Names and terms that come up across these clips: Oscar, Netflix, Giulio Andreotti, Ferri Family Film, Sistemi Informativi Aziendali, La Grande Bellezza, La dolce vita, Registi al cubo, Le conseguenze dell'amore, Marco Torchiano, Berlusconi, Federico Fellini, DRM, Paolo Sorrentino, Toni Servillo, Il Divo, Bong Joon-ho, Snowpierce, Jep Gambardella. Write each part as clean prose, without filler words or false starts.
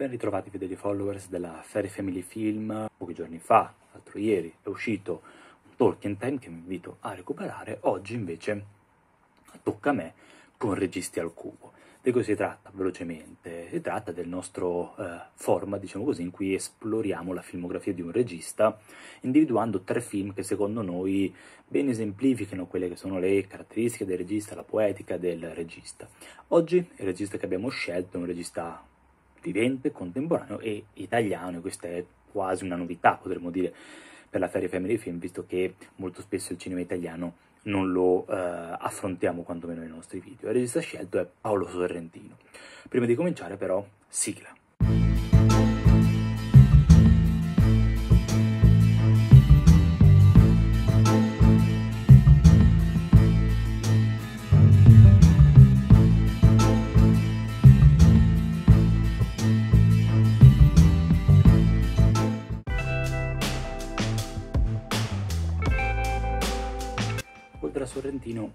Ben ritrovati fedeli followers della Ferri Family Film. Pochi giorni fa, l'altro ieri, è uscito un Talk in Time che vi invito a recuperare. Oggi invece tocca a me con Registi al cubo. Di cosa si tratta velocemente? Si tratta del nostro format, diciamo così, in cui esploriamo la filmografia di un regista, individuando tre film che secondo noi ben esemplificano quelle che sono le caratteristiche del regista, la poetica del regista. Oggi il regista che abbiamo scelto è un regista vivente, contemporaneo e italiano, e questa è quasi una novità, potremmo dire, per la Ferri Family Film, visto che molto spesso il cinema italiano non lo affrontiamo quantomeno nei nostri video. Il regista scelto è Paolo Sorrentino. Prima di cominciare però, sigla. Sorrentino,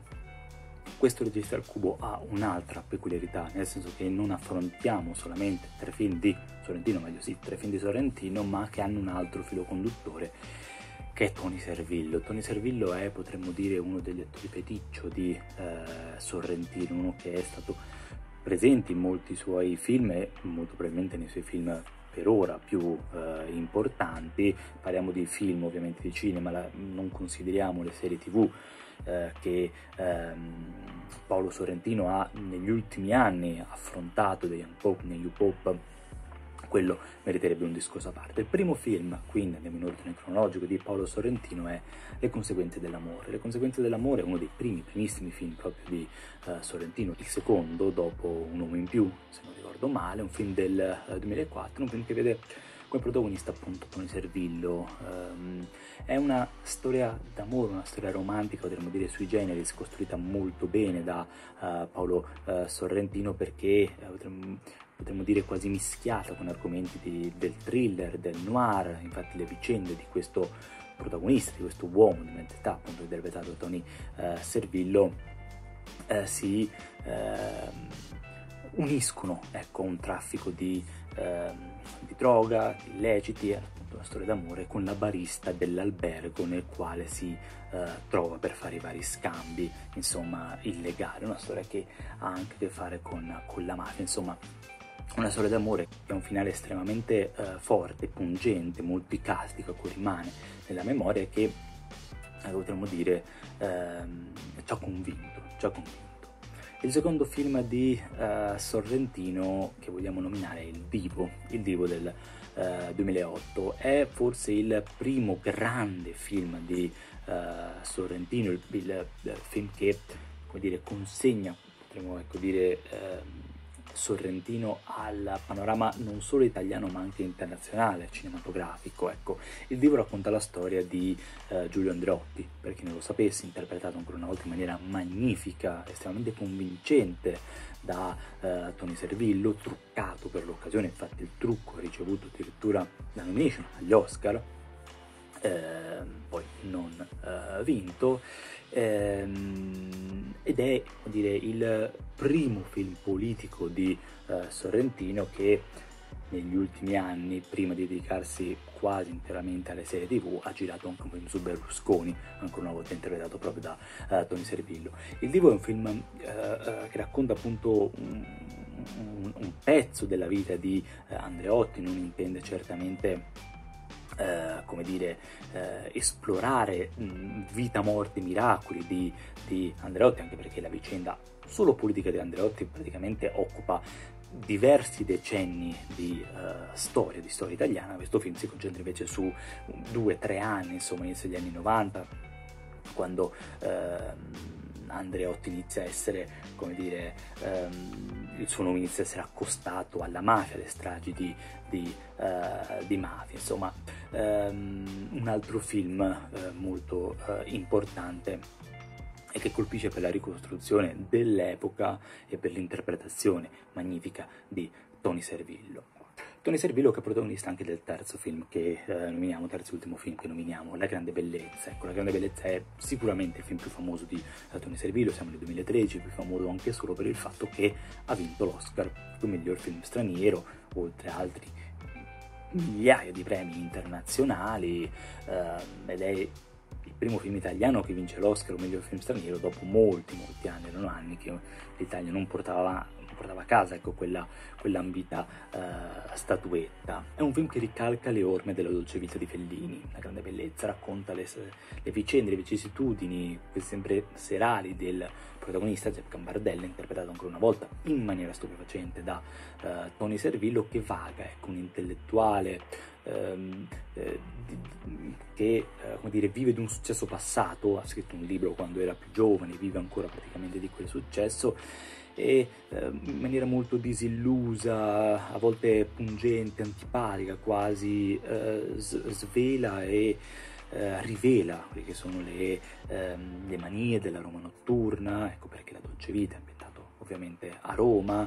questo Regista al cubo ha un'altra peculiarità, nel senso che non affrontiamo solamente tre film di Sorrentino, meglio sì, tre film di Sorrentino, ma che hanno un altro filo conduttore, che è Toni Servillo. Toni Servillo è, potremmo dire, uno degli attori feticcio di Sorrentino, uno che è stato presente in molti suoi film e molto probabilmente nei suoi film per ora più importanti. Parliamo di film, ovviamente di cinema, non consideriamo le serie tv che Paolo Sorrentino ha negli ultimi anni affrontato, degli New Pop, quello meriterebbe un discorso a parte. Il primo film, quindi andiamo in ordine cronologico, di Paolo Sorrentino è Le conseguenze dell'amore. Le conseguenze dell'amore è uno dei primissimi film proprio di Sorrentino, il secondo dopo Un uomo in più, se non ricordo male, un film del 2004, un film che vede come protagonista appunto Toni Servillo. È una storia d'amore, una storia romantica, potremmo dire sui generis, costruita molto bene da Paolo Sorrentino, perché potremmo dire quasi mischiata con argomenti del thriller, del noir. Infatti le vicende di questo protagonista, di questo uomo di mentalità appunto interpretato da Toni Servillo, si uniscono, ecco, a un traffico di droga, di illeciti, appunto una storia d'amore con la barista dell'albergo nel quale si trova per fare i vari scambi, insomma, illegali. Una storia che ha anche a che fare con la mafia, insomma. Una storia d'amore che ha un finale estremamente forte, pungente, molto icastico, a cui rimane nella memoria e che, potremmo dire, ci ha convinto, Il secondo film di Sorrentino che vogliamo nominare è Il Divo del 2008. È forse il primo grande film di Sorrentino, il film che, come dire, consegna, potremmo, ecco, dire, Sorrentino al panorama non solo italiano ma anche internazionale cinematografico, ecco. Il Divo racconta la storia di Giulio Andreotti, per chi non lo sapesse, interpretato ancora una volta in maniera magnifica, estremamente convincente da Toni Servillo, truccato per l'occasione. Infatti il trucco ha ricevuto addirittura la nomination agli Oscar, poi non vinto, ed è, come dire, il primo film politico di Sorrentino, che negli ultimi anni, prima di dedicarsi quasi interamente alle serie tv, ha girato anche un film su Berlusconi, ancora una volta interpretato proprio da Toni Servillo. Il Divo è un film che racconta appunto un pezzo della vita di Andreotti, non intende certamente come dire, esplorare vita, morte, miracoli di Andreotti, anche perché la vicenda solo politica di Andreotti praticamente occupa diversi decenni di storia italiana. Questo film si concentra invece su 2-3 anni, insomma, inizio degli anni 90, quando Andreotti inizia a essere, come dire, il suo nome inizia a essere accostato alla mafia, alle stragi di mafia, insomma. Un altro film molto importante e che colpisce per la ricostruzione dell'epoca e per l'interpretazione magnifica di Toni Servillo. Toni Servillo, che è protagonista anche del terzo film che nominiamo, terzo e ultimo film che nominiamo, La Grande Bellezza. Ecco, La Grande Bellezza è sicuramente il film più famoso di Toni Servillo, siamo nel 2013, più famoso anche solo per il fatto che ha vinto l'Oscar come miglior film straniero, oltre altri migliaia di premi internazionali, ed è il primo film italiano che vince l'Oscar o meglio il film straniero dopo molti anni. Erano anni che l'Italia non portava a casa, ecco, quell'ambita statuetta. È un film che ricalca le orme della dolce vita di Fellini. La Grande Bellezza racconta le vicende, le vicissitudini, quel sempre serali del protagonista Jep Gambardella, interpretato ancora una volta in maniera stupefacente da Toni Servillo, che vaga, ecco, un intellettuale che come dire, vive di un successo passato, ha scritto un libro quando era più giovane, vive ancora praticamente di quel successo, e in maniera molto disillusa, a volte pungente, antipatica, quasi svela e rivela quelle che sono le manie della Roma notturna, ecco perché La dolce vita è ambientato ovviamente a Roma,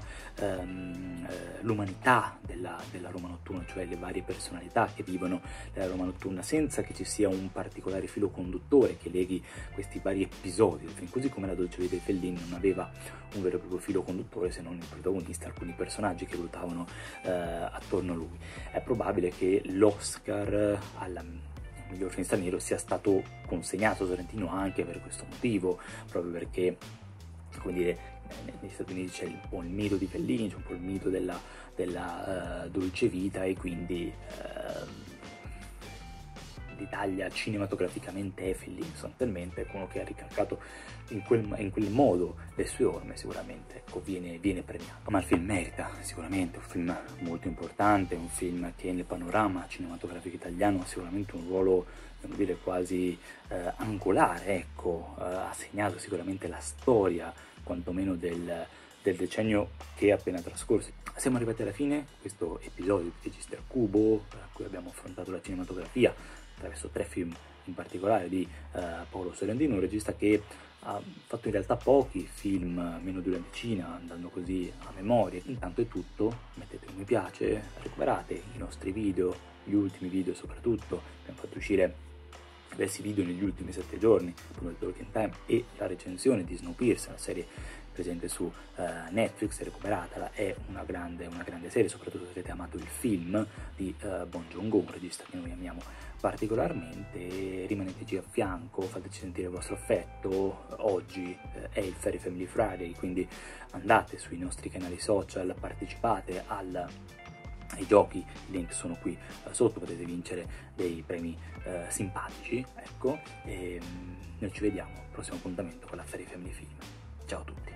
l'umanità della Roma notturna, cioè le varie personalità che vivono nella Roma notturna senza che ci sia un particolare filo conduttore che leghi questi vari episodi del film, così come La dolce vita di Fellini non aveva un vero e proprio filo conduttore se non il protagonista, alcuni personaggi che ruotavano attorno a lui. È probabile che l'Oscar alla miglior film straniero sia stato consegnato a Sorrentino anche per questo motivo, proprio perché, come dire, negli Stati Uniti c'è un po' il mito di Fellini, c'è un po' il mito della dolce vita, e quindi l'Italia cinematograficamente è Fellini sostanzialmente, è uno che ha ricalcato in quel modo le sue orme, sicuramente, ecco, viene premiato. Ma il film merita sicuramente, è un film molto importante, è un film che nel panorama cinematografico italiano ha sicuramente un ruolo, devo dire, quasi angolare, ecco, ha segnato sicuramente la storia quantomeno del decennio che è appena trascorso. Siamo arrivati alla fine questo episodio di Registi al cubo, a cui abbiamo affrontato la cinematografia attraverso tre film in particolare di Paolo Sorrentino, un regista che ha fatto in realtà pochi film, meno di una decina, andando così a memoria. Intanto è tutto, mettete un mi piace, recuperate i nostri video, gli ultimi video soprattutto, abbiamo fatto uscire diversi video negli ultimi 7 giorni, come il Talking Time e la recensione di Snowpierce, una serie presente su Netflix, recuperatela, è una grande serie, soprattutto se avete amato il film di Bong Joon-ho, un regista che noi amiamo particolarmente. Rimaneteci a fianco, fateci sentire il vostro affetto. Oggi è il Ferri Family Friday, quindi andate sui nostri canali social, partecipate ai giochi, i link sono qui sotto, potete vincere dei premi simpatici, ecco, e noi ci vediamo al prossimo appuntamento con la Ferri Family Film. Ciao a tutti!